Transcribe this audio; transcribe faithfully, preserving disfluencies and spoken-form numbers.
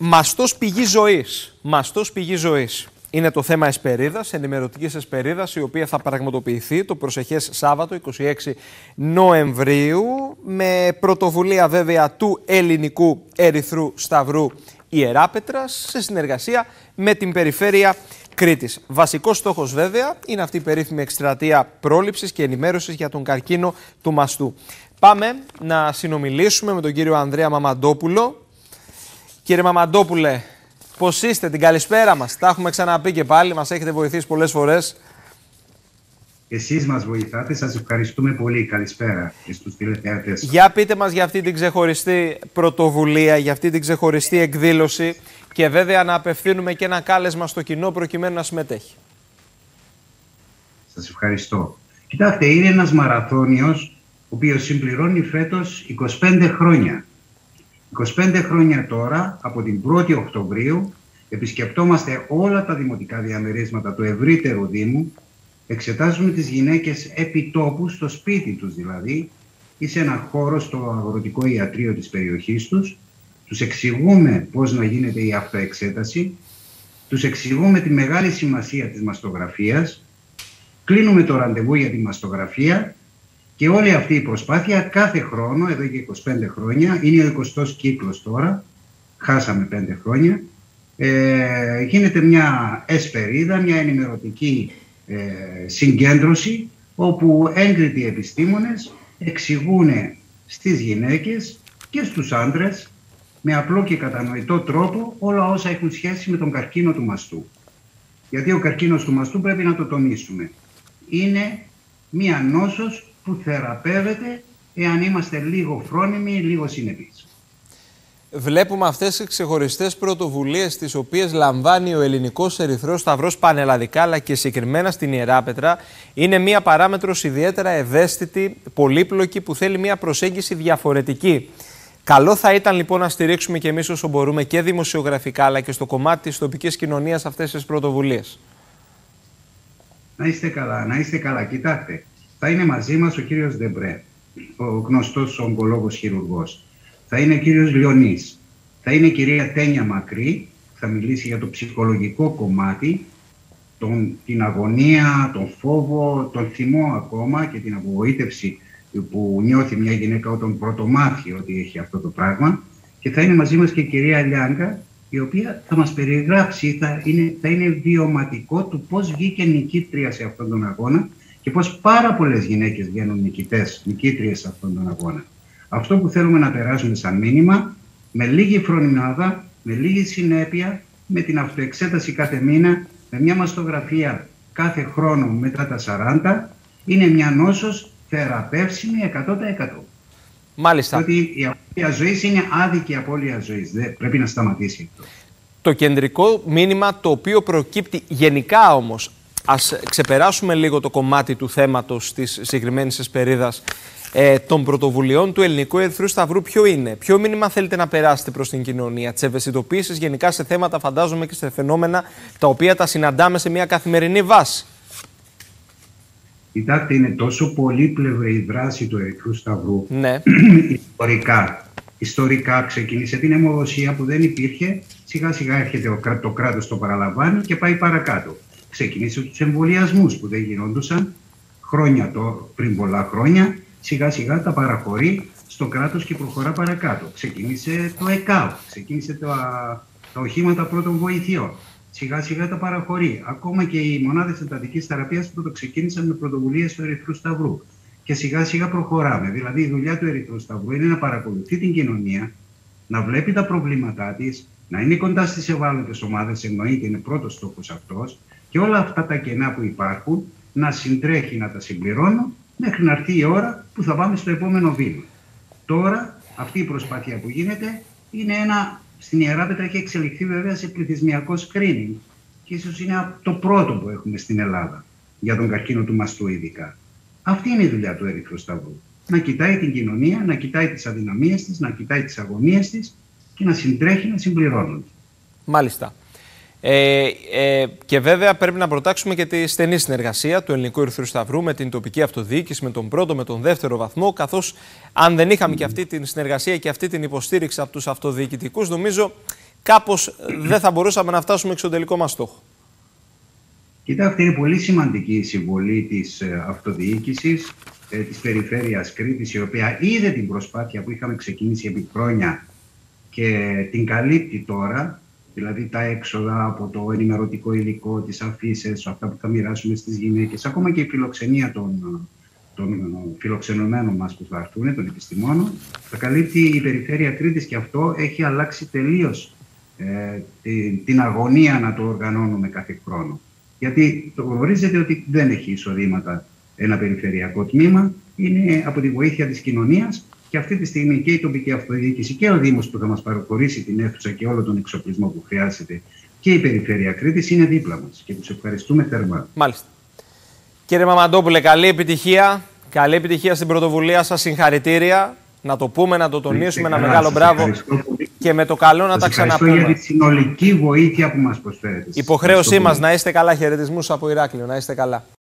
Μαστός πηγή ζωής. Μαστός πηγή ζωής. Είναι το θέμα εσπερίδας, ενημερωτικής εσπερίδας, η οποία θα πραγματοποιηθεί το προσεχές Σάββατο είκοσι έξι Νοεμβρίου με πρωτοβουλία βέβαια του Ελληνικού Ερυθρού Σταυρού Ιεράπετρας σε συνεργασία με την Περιφέρεια Κρήτης. Βασικός στόχος βέβαια είναι αυτή η περίφημη εκστρατεία πρόληψης και ενημέρωσης για τον καρκίνο του μαστού. Πάμε να συνομιλήσουμε με τον κύριο Ανδρέα Μαμαντόπουλο. Κύριε Μαμαντόπουλε, πώς είστε? Την καλησπέρα μας. Τα έχουμε ξαναπεί και πάλι, μας έχετε βοηθήσει πολλές φορές. Εσείς μας βοηθάτε, σας ευχαριστούμε πολύ. Καλησπέρα και στους τηλεθεατές. Για πείτε μας για αυτή την ξεχωριστή πρωτοβουλία, για αυτή την ξεχωριστή εκδήλωση και βέβαια να απευθύνουμε και ένα κάλεσμα στο κοινό προκειμένου να συμμετέχει. Σας ευχαριστώ. Κοιτάξτε, είναι ένας μαραθώνιος ο οποίος συμπληρώνει φέτος είκοσι πέντε χρόνια. είκοσι πέντε χρόνια τώρα, από την πρώτη Οκτωβρίου, επισκεπτόμαστε όλα τα δημοτικά διαμερίσματα του ευρύτερου Δήμου, εξετάζουμε τις γυναίκες επί τόπου, στο σπίτι τους δηλαδή, ή σε ένα χώρο στο αγροτικό ιατρείο της περιοχής τους, τους εξηγούμε πώς να γίνεται η αυτοεξέταση, τους εξηγούμε τη μεγάλη σημασία της μαστογραφίας, κλείνουμε το ραντεβού για τη μαστογραφία. Και όλη αυτή η προσπάθεια κάθε χρόνο, εδώ και είκοσι πέντε χρόνια, είναι ο εικοστός κύκλος τώρα, χάσαμε πέντε χρόνια, ε, γίνεται μια εσπερίδα, μια ενημερωτική ε, συγκέντρωση, όπου έγκριτοι επιστήμονες εξηγούν στις γυναίκες και στους άντρες, με απλό και κατανοητό τρόπο, όλα όσα έχουν σχέση με τον καρκίνο του μαστού. Γιατί ο καρκίνος του μαστού, πρέπει να το τονίσουμε, είναι μια νόσος που θεραπεύεται εάν είμαστε λίγο φρόνιμοι, λίγο συνεπείς. Βλέπουμε αυτές τις ξεχωριστές πρωτοβουλίες τις οποίες λαμβάνει ο Ελληνικός Ερυθρός Σταυρός πανελλαδικά, αλλά και συγκεκριμένα στην Ιεράπετρα. Είναι μία παράμετρος ιδιαίτερα ευαίσθητη, πολύπλοκη, που θέλει μία προσέγγιση διαφορετική. Καλό θα ήταν λοιπόν να στηρίξουμε και εμείς όσο μπορούμε και δημοσιογραφικά αλλά και στο κομμάτι της τοπικής κοινωνίας αυτές τις πρωτοβουλίες. Να είστε καλά, να είστε καλά. Κοιτάξτε. Θα είναι μαζί μας ο κύριος Δεμπρέ, ο γνωστός ογκολόγος χειρουργός. Θα είναι ο κύριος Λιονής. Θα είναι η κυρία Τένια Μακρύ, που θα μιλήσει για το ψυχολογικό κομμάτι, τον, την αγωνία, τον φόβο, τον θυμό ακόμα και την απογοήτευση που νιώθει μια γυναίκα όταν πρωτομάθει ότι έχει αυτό το πράγμα. Και θα είναι μαζί μας και η κυρία Λιάγκα, η οποία θα μας περιγράψει, θα είναι, θα είναι βιωματικό του πώς βγήκε νικήτρια σε αυτόν τον αγώνα και πως πάρα πολλές γυναίκες βγαίνουν νικητές, νικήτριες σε αυτόν τον αγώνα. Αυτό που θέλουμε να περάσουμε σαν μήνυμα, με λίγη φρονιμάδα, με λίγη συνέπεια, με την αυτοεξέταση κάθε μήνα, με μια μαστογραφία κάθε χρόνο μετά τα σαράντα, είναι μια νόσος θεραπεύσιμη εκατό τοις εκατό. Μάλιστα. Διότι η απώλεια ζωής είναι άδικη απώλεια ζωής. Δεν πρέπει να σταματήσει αυτό. Το κεντρικό μήνυμα το οποίο προκύπτει γενικά όμως, ας ξεπεράσουμε λίγο το κομμάτι του θέματος της συγκεκριμένης εσπερίδας ε, των πρωτοβουλειών του Ελληνικού Ερυθρού Σταυρού, ποιο είναι? Ποιο μήνυμα θέλετε να περάσετε προς την κοινωνία? Τις ευαισθητοποίησεις γενικά σε θέματα, φαντάζομαι, και σε φαινόμενα τα οποία τα συναντάμε σε μια καθημερινή βάση. Κοιτάξτε, είναι τόσο πολύπλευρη η δράση του Ερυθρού Σταυρού. Ναι. Ιστορικά. Ιστορικά ξεκίνησε την αιμοδοσία που δεν υπήρχε. Σιγά σιγά έρχεται το κράτος, το παραλαμβάνει και πάει παρακάτω. Ξεκίνησε τους εμβολιασμούς που δεν γινόντουσαν χρόνια το, πριν πολλά χρόνια. Σιγά σιγά τα παραχωρεί στο κράτος και προχωρά παρακάτω. Ξεκίνησε το ΕΚΑΟ, ξεκίνησε το, τα οχήματα πρώτων βοηθειών. Σιγά σιγά τα παραχωρεί. Ακόμα και οι μονάδες εντατικής θεραπείας που το ξεκίνησαν με πρωτοβουλίες του Ερυθρού Σταυρού. Και σιγά σιγά προχωράμε. Δηλαδή η δουλειά του Ερυθρού Σταυρού είναι να παρακολουθεί την κοινωνία, να βλέπει τα προβλήματά της, να είναι κοντά στις ευάλωτες ομάδες, εννοείται, είναι πρώτος στόχος αυτός. Και όλα αυτά τα κενά που υπάρχουν να συντρέχει, να τα συμπληρώνω μέχρι να έρθει η ώρα που θα πάμε στο επόμενο βήμα. Τώρα αυτή η προσπάθεια που γίνεται είναι ένα, στην Ιεράπετρα έχει εξελιχθεί βέβαια σε πληθυσμιακό screening και ίσως είναι το πρώτο που έχουμε στην Ελλάδα για τον καρκίνο του μαστού ειδικά. Αυτή είναι η δουλειά του Ερυθρού Σταυρού. Να κοιτάει την κοινωνία, να κοιτάει τις αδυναμίες της, να κοιτάει τις αγωνίες της και να συντρέχει, να συμπληρώνονται. Μάλιστα. Ε, ε, και βέβαια πρέπει να προτάξουμε και τη στενή συνεργασία του Ελληνικού Ερυθρού Σταυρού με την τοπική αυτοδιοίκηση, με τον πρώτο, με τον δεύτερο βαθμό, καθώς αν δεν είχαμε και αυτή την συνεργασία και αυτή την υποστήριξη από τους αυτοδιοικητικούς, νομίζω κάπως δεν θα μπορούσαμε να φτάσουμε στον τελικό μας στόχο. Κοίτα, αυτή είναι πολύ σημαντική η συμβολή της αυτοδιοίκησης της Περιφέρειας Κρήτης, η οποία είδε την προσπάθεια που είχαμε ξεκινήσει επί χρόνια και την καλύπτει τώρα, δηλαδή τα έξοδα από το ενημερωτικό υλικό, τις αφίσες, αυτά που θα μοιράσουμε στις γυναίκες, ακόμα και η φιλοξενία των, των φιλοξενωμένων μας που θα έρθουν, των επιστημόνων, θα καλύπτει η Περιφέρεια Κρήτης και αυτό έχει αλλάξει τελείως ε, την, την αγωνία να το οργανώνουμε κάθε χρόνο. Γιατί το γνωρίζετε ότι δεν έχει εισοδήματα ένα περιφερειακό τμήμα, είναι από τη βοήθεια της κοινωνίας και αυτή τη στιγμή και η τοπική αυτοδιοίκηση και ο Δήμος που θα μας παρακολουθήσει την αίθουσα και όλο τον εξοπλισμό που χρειάζεται και η Περιφέρεια Κρήτης είναι δίπλα μας και τους ευχαριστούμε θερμά. Μάλιστα. Κύριε Μαμαντόπουλε, καλή επιτυχία, καλή επιτυχία στην πρωτοβουλία σας, συγχαρητήρια. Να το πούμε, να το τονίσουμε, ένα μεγάλο μπράβο και με το καλό να τα ξαναπούμε. Ευχαριστώ για τη συνολική βοήθεια που μας προσφέρετε. Υποχρέωσή μας, να είστε καλά, χαιρετισμούς από Ηράκλειο, να είστε καλά.